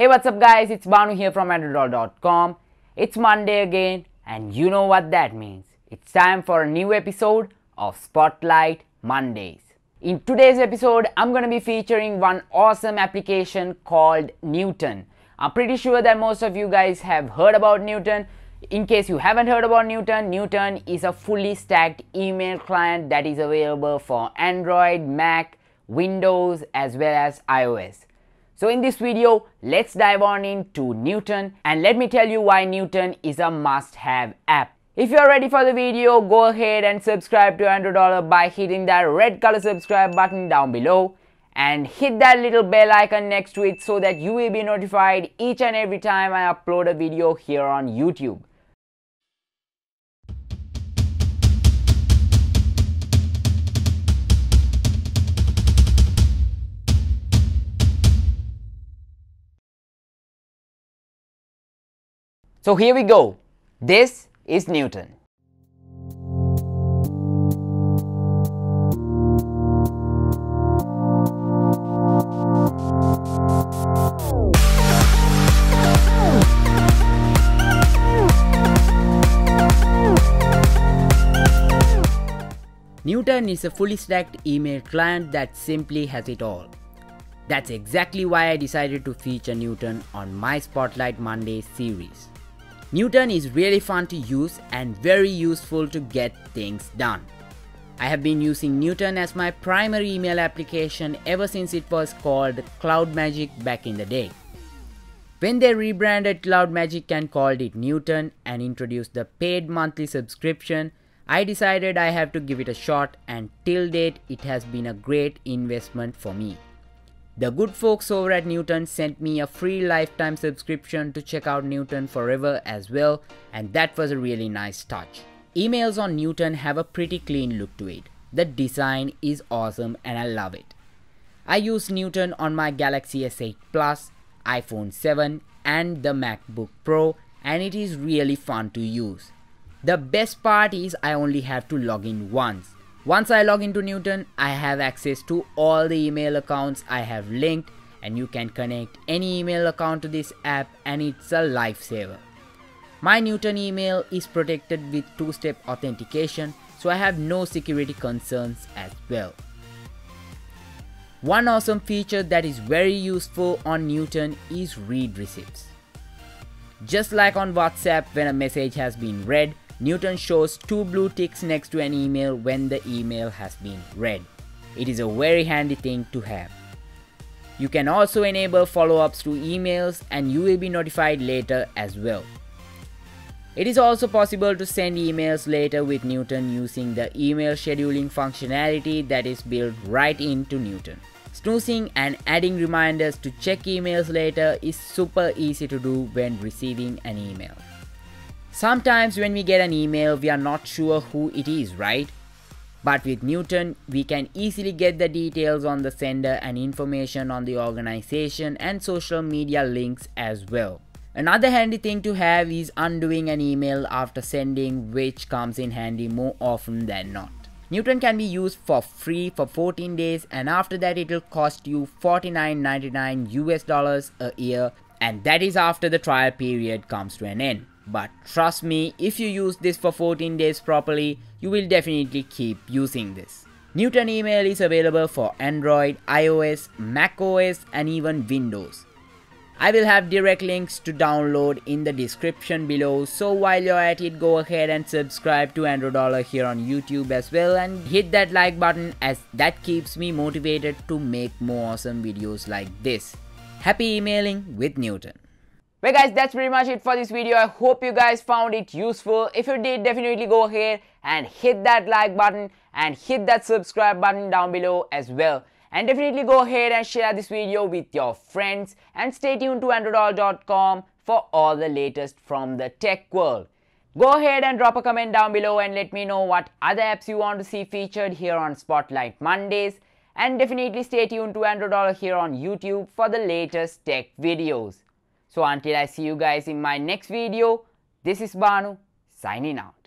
Hey, what's up guys, it's Banu here from AndroDollar.com. It's Monday again and you know what that means. It's time for a new episode of Spotlight Mondays. In today's episode, I'm going to be featuring one awesome application called Newton. I'm pretty sure that most of you guys have heard about Newton. In case you haven't heard about Newton, Newton is a fully stacked email client that is available for Android, Mac, Windows as well as iOS. So in this video, let's dive on into Newton and let me tell you why Newton is a must-have app. If you are ready for the video, go ahead and subscribe to AndroDollar by hitting that red color subscribe button down below and hit that little bell icon next to it so that you will be notified each and every time I upload a video here on YouTube. So here we go. This is Newton. Newton is a fully stacked email client that simply has it all. That's exactly why I decided to feature Newton on my Spotlight Monday series. Newton is really fun to use and very useful to get things done. I have been using Newton as my primary email application ever since it was called Cloudmagic back in the day. When they rebranded Cloudmagic and called it Newton and introduced the paid monthly subscription, I decided I have to give it a shot, and till date it has been a great investment for me. The good folks over at Newton sent me a free lifetime subscription to check out Newton forever as well, and that was a really nice touch. Emails on Newton have a pretty clean look to it. The design is awesome and I love it. I use Newton on my Galaxy S8+, iPhone 7 and the MacBook Pro, and it is really fun to use. The best part is I only have to log in once. Once I log into Newton, I have access to all the email accounts I have linked, and you can connect any email account to this app, and it's a lifesaver. My Newton email is protected with two-step authentication, so I have no security concerns as well. One awesome feature that is very useful on Newton is read receipts. Just like on WhatsApp, when a message has been read, Newton shows two blue ticks next to an email when the email has been read. It is a very handy thing to have. You can also enable follow-ups to emails and you will be notified later as well. It is also possible to send emails later with Newton using the email scheduling functionality that is built right into Newton. Snoozing and adding reminders to check emails later is super easy to do when receiving an email. Sometimes when we get an email, we are not sure who it is, right? But with Newton, we can easily get the details on the sender and information on the organization and social media links as well. Another handy thing to have is undoing an email after sending, which comes in handy more often than not. Newton can be used for free for 14 days, and after that it will cost you $49.99 a year, and that is after the trial period comes to an end. But trust me, if you use this for 14 days properly, you will definitely keep using this. Newton email is available for Android, iOS, macOS and even Windows. I will have direct links to download in the description below, so while you're at it, go ahead and subscribe to AndroDollar here on YouTube as well and hit that like button, as that keeps me motivated to make more awesome videos like this. Happy emailing with Newton. Well guys, that's pretty much it for this video. I hope you guys found it useful. If you did, definitely go ahead and hit that like button and hit that subscribe button down below as well. And definitely go ahead and share this video with your friends, and stay tuned to AndroDollar.com for all the latest from the tech world. Go ahead and drop a comment down below and let me know what other apps you want to see featured here on Spotlight Mondays. And definitely stay tuned to AndroDollar here on YouTube for the latest tech videos. So until I see you guys in my next video, this is Banu, signing out.